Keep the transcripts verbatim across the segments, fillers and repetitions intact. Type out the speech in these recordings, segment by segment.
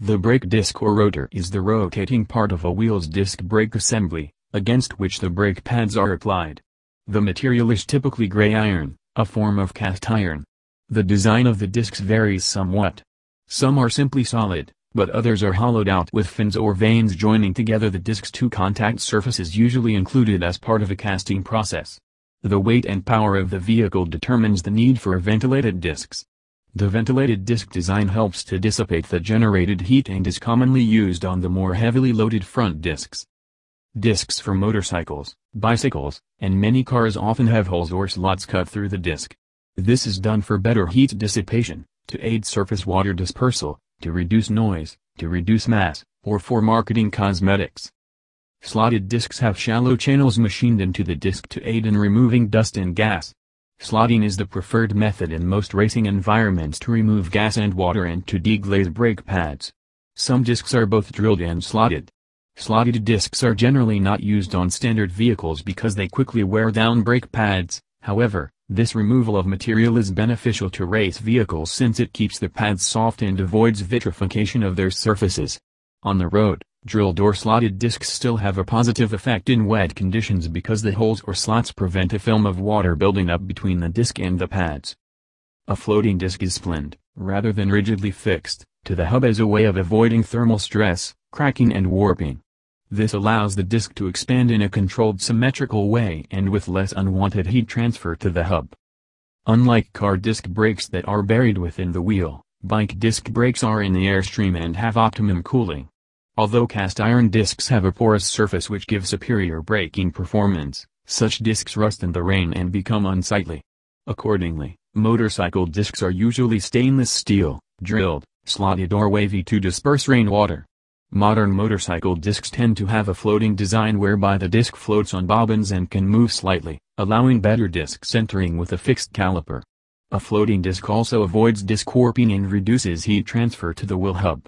The brake disc or rotor is the rotating part of a wheel's disc brake assembly, against which the brake pads are applied. The material is typically gray iron, a form of cast iron. The design of the discs varies somewhat. Some are simply solid, but others are hollowed out with fins or vanes joining together the discs to contact surfaces usually included as part of a casting process. The weight and power of the vehicle determines the need for ventilated discs. The ventilated disc design helps to dissipate the generated heat and is commonly used on the more heavily loaded front discs. Discs for motorcycles, bicycles, and many cars often have holes or slots cut through the disc. This is done for better heat dissipation, to aid surface water dispersal, to reduce noise, to reduce mass, or for marketing cosmetics. Slotted discs have shallow channels machined into the disc to aid in removing dust and gas. Slotting is the preferred method in most racing environments to remove gas and water and to deglaze brake pads. Some discs are both drilled and slotted. Slotted discs are generally not used on standard vehicles because they quickly wear down brake pads. However, this removal of material is beneficial to race vehicles since it keeps the pads soft and avoids vitrification of their surfaces. On the road, drilled or slotted discs still have a positive effect in wet conditions because the holes or slots prevent a film of water building up between the disc and the pads. A floating disc is splined, rather than rigidly fixed, to the hub as a way of avoiding thermal stress, cracking and warping. This allows the disc to expand in a controlled symmetrical way and with less unwanted heat transfer to the hub. Unlike car disc brakes that are buried within the wheel, bike disc brakes are in the airstream and have optimum cooling. Although cast iron discs have a porous surface which gives superior braking performance, such discs rust in the rain and become unsightly. Accordingly, motorcycle discs are usually stainless steel, drilled, slotted or wavy to disperse rainwater. Modern motorcycle discs tend to have a floating design whereby the disc floats on bobbins and can move slightly, allowing better disc centering with a fixed caliper. A floating disc also avoids disc warping and reduces heat transfer to the wheel hub.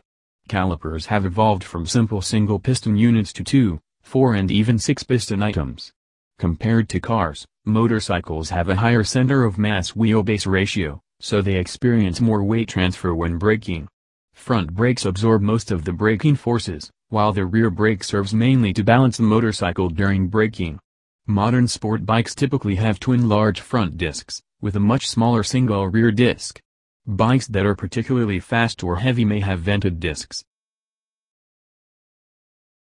Calipers have evolved from simple single-piston units to two, four and even six-piston items. Compared to cars, motorcycles have a higher center of mass wheelbase ratio, so they experience more weight transfer when braking. Front brakes absorb most of the braking forces, while the rear brake serves mainly to balance the motorcycle during braking. Modern sport bikes typically have twin large front discs, with a much smaller single rear disc. Bikes that are particularly fast or heavy may have vented discs.